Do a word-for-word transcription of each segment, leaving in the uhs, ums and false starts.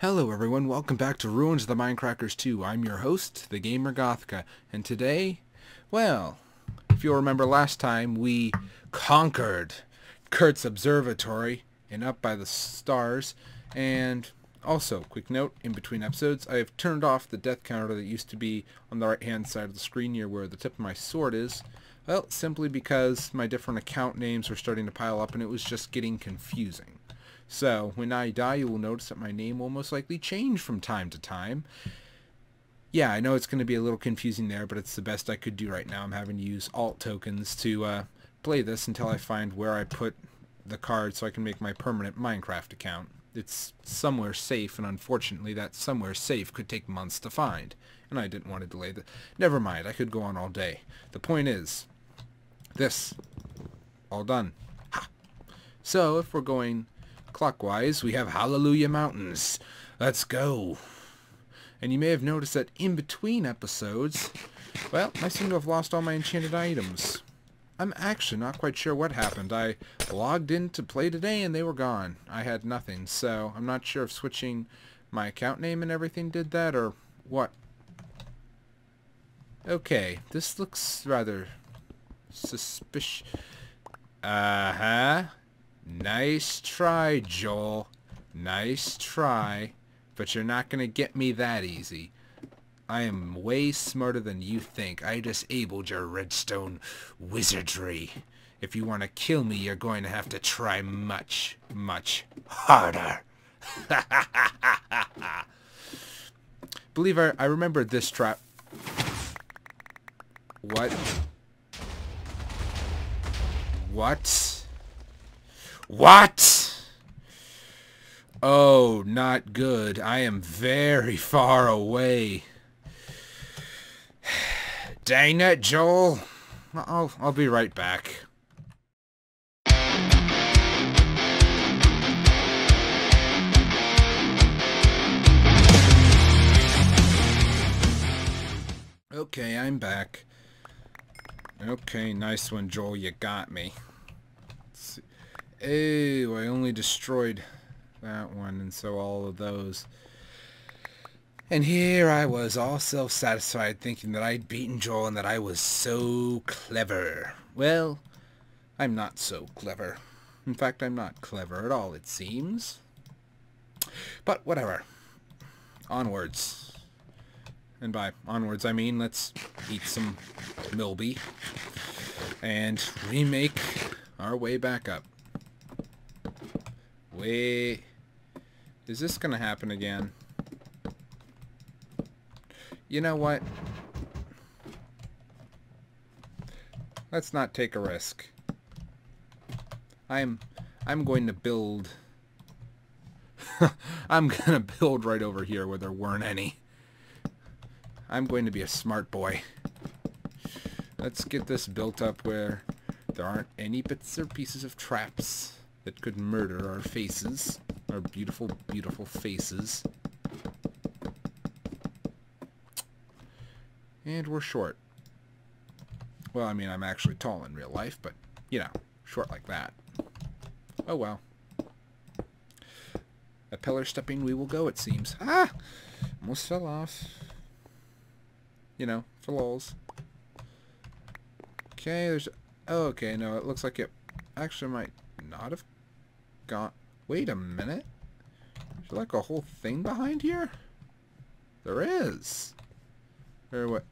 Hello everyone, welcome back to Ruins of the Mindcrackers two. I'm your host, the Gamer Gothica, and today, well, if you'll remember last time, we conquered Kurt's Observatory and Up by the Stars, and also, quick note, in between episodes, I have turned off the death counter that used to be on the right-hand side of the screen near where the tip of my sword is, well, simply because my different account names were starting to pile up and it was just getting confusing. So, when I die, you will notice that my name will most likely change from time to time. Yeah, I know it's going to be a little confusing there, but it's the best I could do right now. I'm having to use alt tokens to uh, play this until I find where I put the card so I can make my permanent Minecraft account. It's somewhere safe, and unfortunately that somewhere safe could take months to find. And I didn't want to delay the... Never mind, I could go on all day. The point is, this. All done. Ha! So, if we're going... clockwise, we have Hallelujah Mountains. Let's go. And you may have noticed that in between episodes, well, I seem to have lost all my enchanted items. I'm actually not quite sure what happened. I logged in to play today and they were gone. I had nothing, so I'm not sure if switching my account name and everything did that or what. Okay, this looks rather suspicious. Uh-huh. Nice try, Joel. Nice try. But you're not going to get me that easy. I am way smarter than you think. I disabled your redstone wizardry. If you want to kill me, you're going to have to try much, much harder. Ha ha ha ha ha. Believe I, I remember this trap. What? What? What? Oh, not good. I am very far away. Dang it, Joel. I'll, I'll be right back. Okay, I'm back. Okay, nice one, Joel. You got me. Oh, I only destroyed that one, and so all of those. And here I was, all self-satisfied, thinking that I'd beaten Joel and that I was so clever. Well, I'm not so clever. In fact, I'm not clever at all, it seems. But whatever. Onwards. And by onwards, I mean let's eat some Milby and remake our way back up. Wait, is this gonna happen again? You know what? Let's not take a risk. I'm I'm going to build. I'm gonna build right over here where there weren't any. I'm going to be a smart boy. Let's get this built up where there aren't any bits or pieces of traps that could murder our faces. Our beautiful, beautiful faces. And we're short. Well, I mean, I'm actually tall in real life, but, you know, short like that. Oh, well. A pillar stepping we will go, it seems. Ah! Almost fell off. You know, for lols. Okay, there's... Oh, okay, no, it looks like it actually might not have gone... Wait a minute. Is there like a whole thing behind here? There is. There what?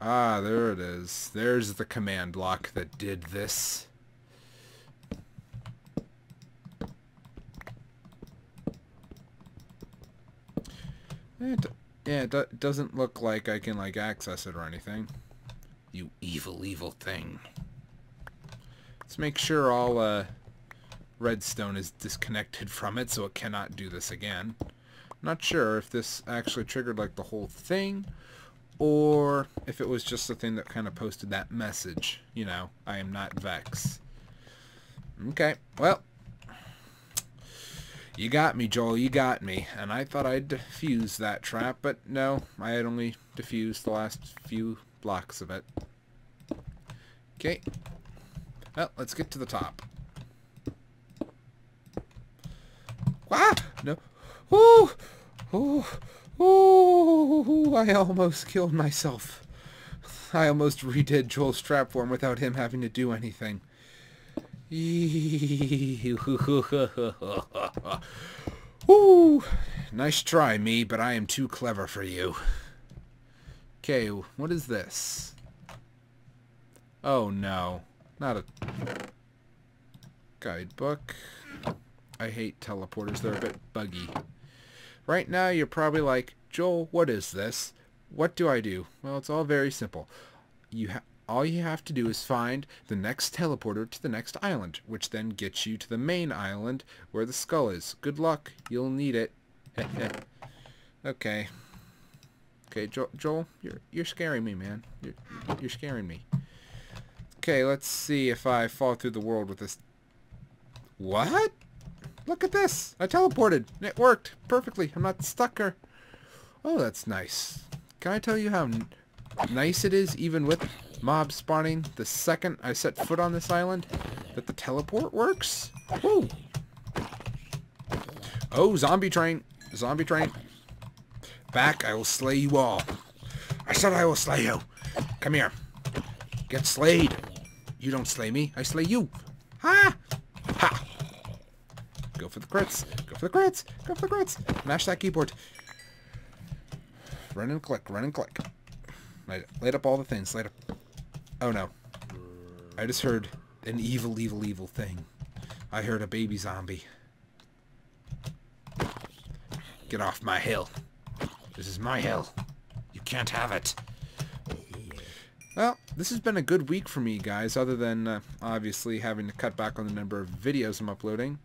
Ah, there it is. There's the command block that did this. It, yeah, it do doesn't look like I can like access it or anything. You evil, evil thing. Let's make sure all uh, redstone is disconnected from it so it cannot do this again. I'm not sure if this actually triggered like the whole thing or if it was just the thing that kind of posted that message. You know, I am not Vex. Okay, well, you got me, Joel, you got me. And I thought I'd defuse that trap, but no, I had only defused the last few blocks of it. Okay. Well, let's get to the top. Ah! No. Ooh, ooh, ooh, I almost killed myself. I almost redid Joel's strapform without him having to do anything. Ooh, nice try, me, but I am too clever for you. Okay, what is this? Oh no, not a guidebook. I hate teleporters, they're a bit buggy. Right now you're probably like, Joel, what is this? What do I do? Well, it's all very simple. You ha all you have to do is find the next teleporter to the next island, which then gets you to the main island where the skull is. Good luck, you'll need it. Okay. Okay, Jo Joel, you're, you're scaring me, man. You're, you're scaring me. Okay, let's see if I fall through the world with this. What? Look at this! I teleported! And it worked! Perfectly! I'm not stuck here. Oh, that's nice. Can I tell you how n nice it is, even with mob spawning, the second I set foot on this island, that the teleport works? Woo! Oh, zombie train! Zombie train! Back, I will slay you all. I said I will slay you! Come here. Get slayed! You don't slay me, I slay you! Ha! Ha! Go for the crits! Go for the crits! Go for the crits! Mash that keyboard! Run and click, run and click. Light, light up all the things, light up... Oh no. I just heard an evil, evil, evil thing. I heard a baby zombie. Get off my hill. This is my hill. You can't have it. Well, this has been a good week for me, guys, other than uh, obviously having to cut back on the number of videos I'm uploading.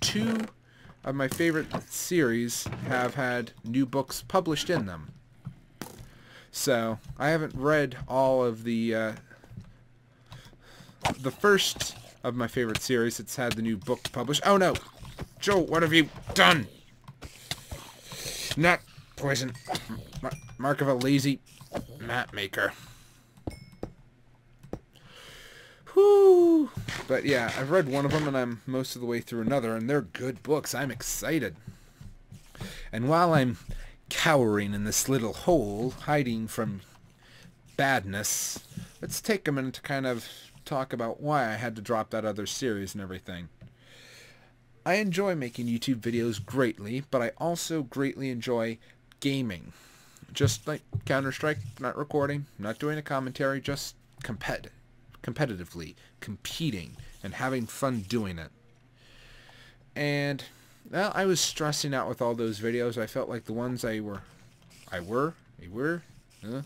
Two of my favorite series have had new books published in them. So, I haven't read all of the, uh, the first of my favorite series that's had the new book published. Oh no! Joel, what have you done? Not poison. M- mark of a lazy map maker. Whew. But yeah, I've read one of them and I'm most of the way through another, and they're good books. I'm excited. And while I'm cowering in this little hole, hiding from badness, let's take a minute to kind of talk about why I had to drop that other series and everything. I enjoy making YouTube videos greatly, but I also greatly enjoy gaming. Just like Counter-Strike, not recording, not doing a commentary, just competitive. competitively, competing, and having fun doing it. And well, I was stressing out with all those videos. I felt like the ones I were, I were, they were, huh?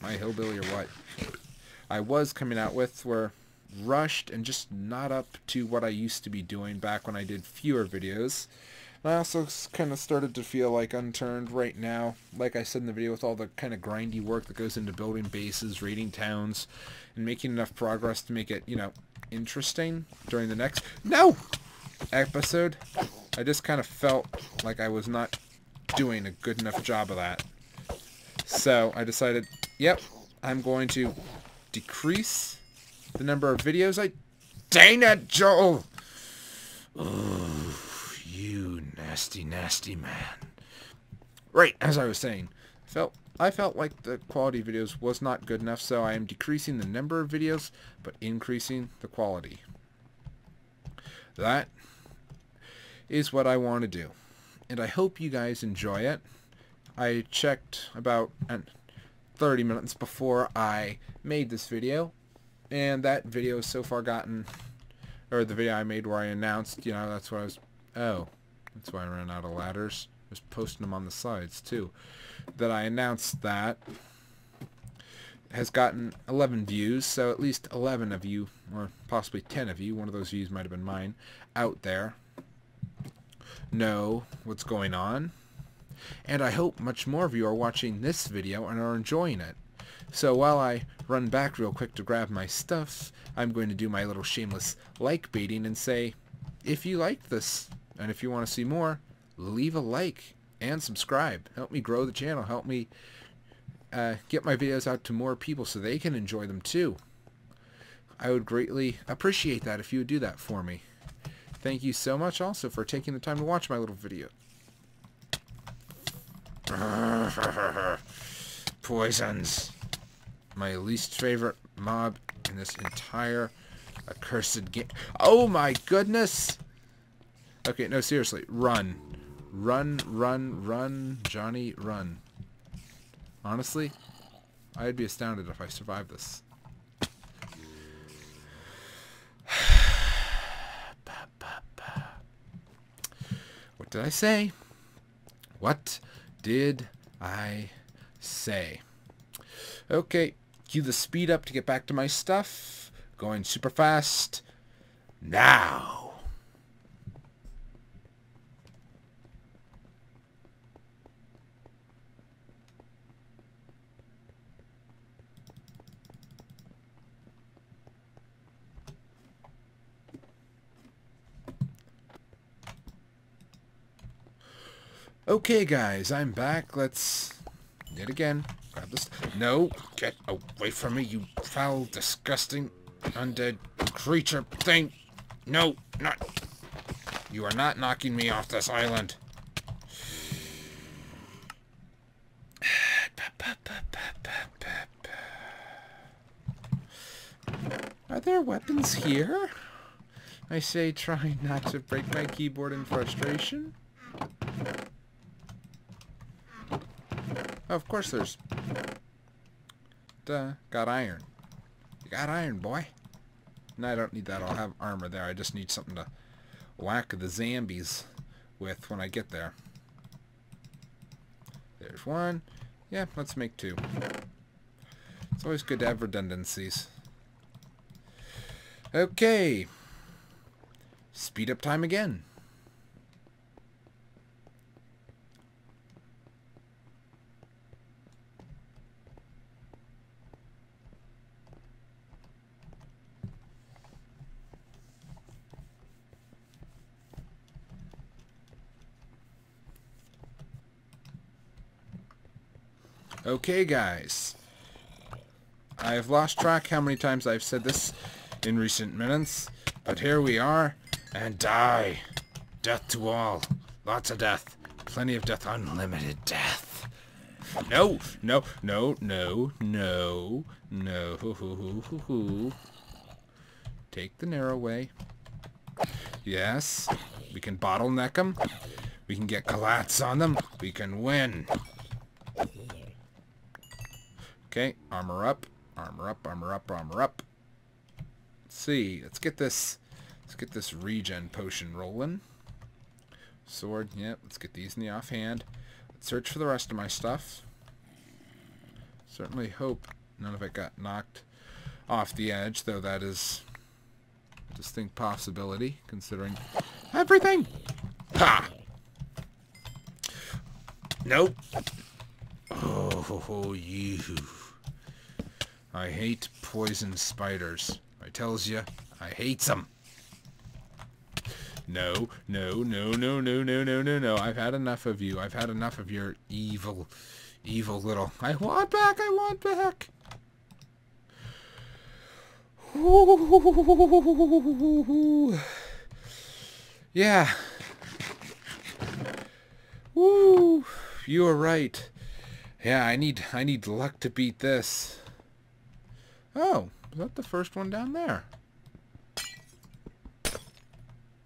my hillbilly or what, I was coming out with were rushed and just not up to what I used to be doing back when I did fewer videos. And I also kind of started to feel like unturned right now, like I said in the video, with all the kind of grindy work that goes into building bases, raiding towns, and making enough progress to make it, you know, interesting during the next no episode. I just kind of felt like I was not doing a good enough job of that. So I decided, yep, I'm going to decrease the number of videos I... Dang it, Joel! Ugh. You nasty, nasty man. Right, as I was saying, felt I felt like the quality of videos was not good enough, so I am decreasing the number of videos, but increasing the quality. That is what I want to do, and I hope you guys enjoy it. I checked about thirty minutes before I made this video, and that video has so far gotten, or the video I made where I announced, you know, that's what I was... Oh, that's why I ran out of ladders. I was posting them on the sides, too. That I announced that has gotten eleven views, so at least eleven of you, or possibly ten of you, one of those views might have been mine, out there know what's going on. And I hope much more of you are watching this video and are enjoying it. So while I run back real quick to grab my stuff, I'm going to do my little shameless like baiting and say, if you liked this, and if you want to see more, leave a like and subscribe. Help me grow the channel. Help me uh, get my videos out to more people so they can enjoy them too. I would greatly appreciate that if you would do that for me. Thank you so much also for taking the time to watch my little video. Poisons. My least favorite mob in this entire accursed game. Oh my goodness! Okay, no, seriously. Run. Run, run, run. Johnny, run. Honestly, I'd be astounded if I survived this. What did I say? What did I say? Okay, cue the speed up to get back to my stuff. Going super fast. Now! Okay, guys, I'm back. Let's... Yet again. Grab this. No! Get away from me, you foul, disgusting, undead creature thing! No! Not... You are not knocking me off this island. Are there weapons here? I say, trying not to break my keyboard in frustration. Of course there's... Duh. Got iron. You got iron, boy. No, I don't need that. I'll have armor there. I just need something to whack the zombies with when I get there. There's one. Yeah, let's make two. It's always good to have redundancies. Okay. Speed up time again. Okay, guys. I've lost track how many times I've said this in recent minutes, but here we are, and die. Death to all. Lots of death. Plenty of death. Unlimited death. No, no, no, no, no, no. Take the narrow way. Yes. We can bottleneck them. We can get collats on them. We can win. Okay, armor up, armor up, armor up, armor up. Let's see, let's get this, let's get this regen potion rolling. Sword, yeah, let's get these in the offhand. Let's search for the rest of my stuff. Certainly hope none of it got knocked off the edge, though that is a distinct possibility, considering everything. Ha! Nope. Oh, you. I hate poison spiders. I tells you, I hates them. No, no, no, no, no, no, no, no, no. I've had enough of you. I've had enough of your evil, evil little... I want back, I want back. Ooh. Yeah. Woo. You were right. Yeah, I need I need luck to beat this. Oh, is that the first one down there?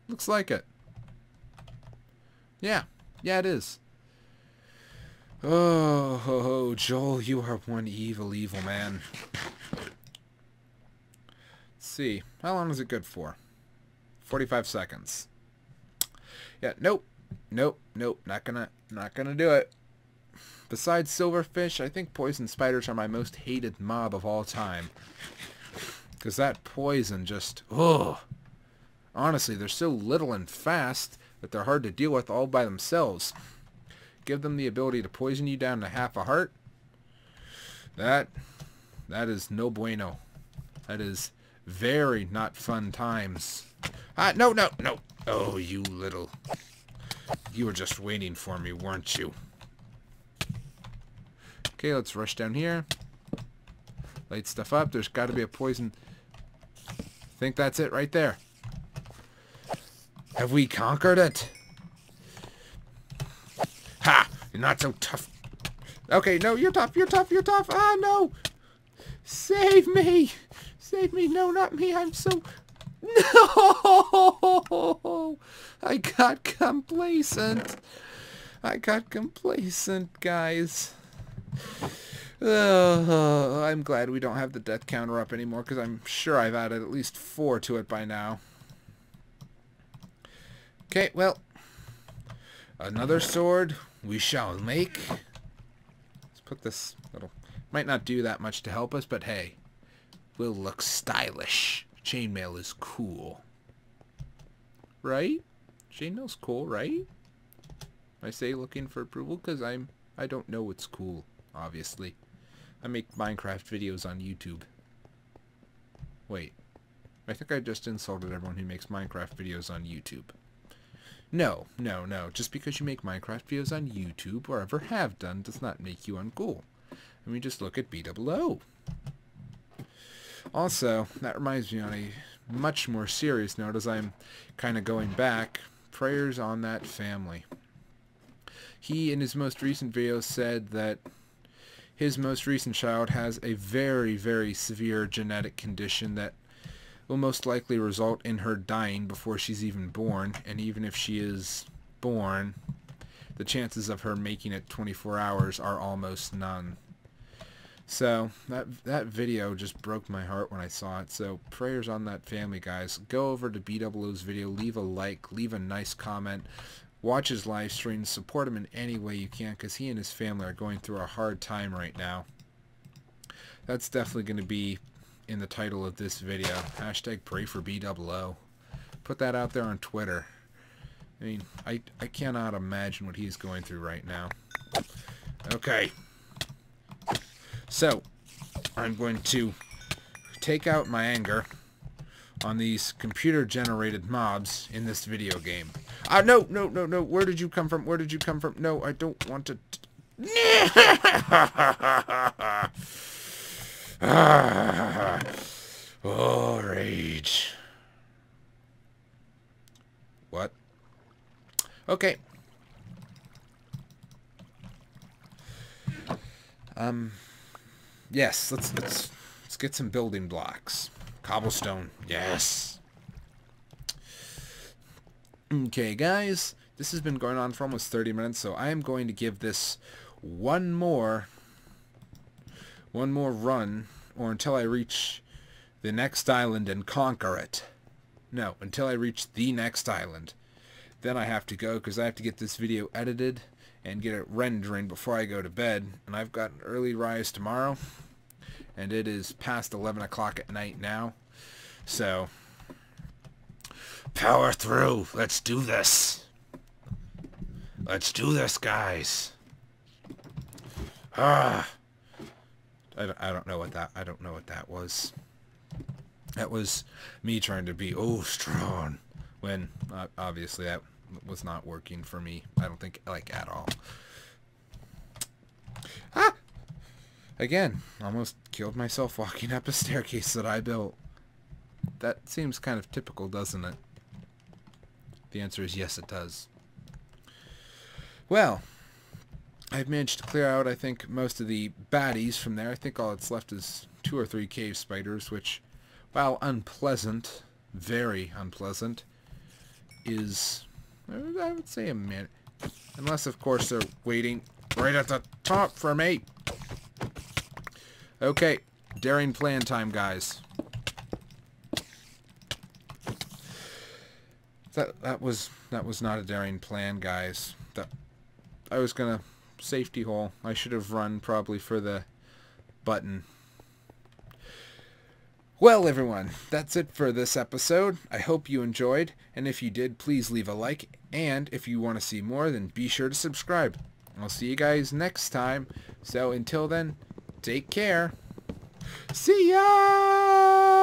Looks like it. Yeah, yeah, it is. Oh, oh, Joel, you are one evil, evil man. Let's see, how long is it good for? Forty-five seconds. Yeah, nope, nope, nope. Not gonna, not gonna do it. Besides silverfish, I think poison spiders are my most hated mob of all time. Because that poison just... Ugh. Honestly, they're so little and fast that they're hard to deal with all by themselves. Give them the ability to poison you down to half a heart. That... That is no bueno. That is very not fun times. Ah, no, no, no. Oh, you little... You were just waiting for me, weren't you? Okay, let's rush down here. Light stuff up. There's got to be a poison. I think that's it right there. Have we conquered it? Ha! You're not so tough. Okay, no, you're tough, you're tough, you're tough. Ah, no. Save me. Save me. No, not me. I'm so... No! I got complacent. I got complacent, guys. Uh, I'm glad we don't have the death counter up anymore, because I'm sure I've added at least four to it by now. Okay, well, another sword we shall make. Let's put this little... Might not do that much to help us, but hey, we'll look stylish. Chainmail is cool. Right? Chainmail's cool, right? I say looking for approval because I'm... I don't know what's cool, obviously. I make Minecraft videos on YouTube. Wait. I think I just insulted everyone who makes Minecraft videos on YouTube. No, no, no. Just because you make Minecraft videos on YouTube, or ever have done, does not make you uncool. I mean, just look at BdoubleO. Also, that reminds me on a much more serious note, as I'm kind of going back, prayers on that family. He, in his most recent video, said that his most recent child has a very, very severe genetic condition that will most likely result in her dying before she's even born, and even if she is born, the chances of her making it twenty-four hours are almost none. So, that that video just broke my heart when I saw it. So, prayers on that family, guys. Go over to BdoubleO's video, leave a like, leave a nice comment, watch his live stream, support him in any way you can, because he and his family are going through a hard time right now. That's definitely going to be in the title of this video. Hashtag pray for BdoubleO. Put that out there on Twitter. I mean, I, I cannot imagine what he's going through right now. Okay. So, I'm going to take out my anger on these computer-generated mobs in this video game. Ah, no, no, no, no, where did you come from? Where did you come from? No, I don't want to... Oh, rage. What? Okay. Um... Yes, let's, let's let's get some building blocks. Cobblestone, yes. Okay, guys, this has been going on for almost thirty minutes, so I am going to give this one more, one more run, or until I reach the next island and conquer it. No, until I reach the next island. Then I have to go, because I have to get this video edited and get it rendering before I go to bed. And I've got an early rise tomorrow, and it is past eleven o'clock at night now. So, power through. Let's do this. Let's do this, guys. Ah, I don't, I don't know what that, I don't know what that was. That was me trying to be, oh, strong, when uh, obviously that was not working for me. I don't think, like, at all. Ah! Again, almost killed myself walking up a staircase that I built. That seems kind of typical, doesn't it? The answer is yes, it does. Well, I've managed to clear out, I think, most of the baddies from there. I think all that's left is two or three cave spiders, which, while unpleasant, very unpleasant, is... I would say a minute. Unless, of course, they're waiting right at the top for me. Okay. Daring plan time, guys. That that was that was not a daring plan, guys. That I was gonna safety hole. I should have run probably for the button. Well, everyone, that's it for this episode. I hope you enjoyed, and if you did, please leave a like, and if you want to see more, then be sure to subscribe. I'll see you guys next time, so until then, take care. See ya!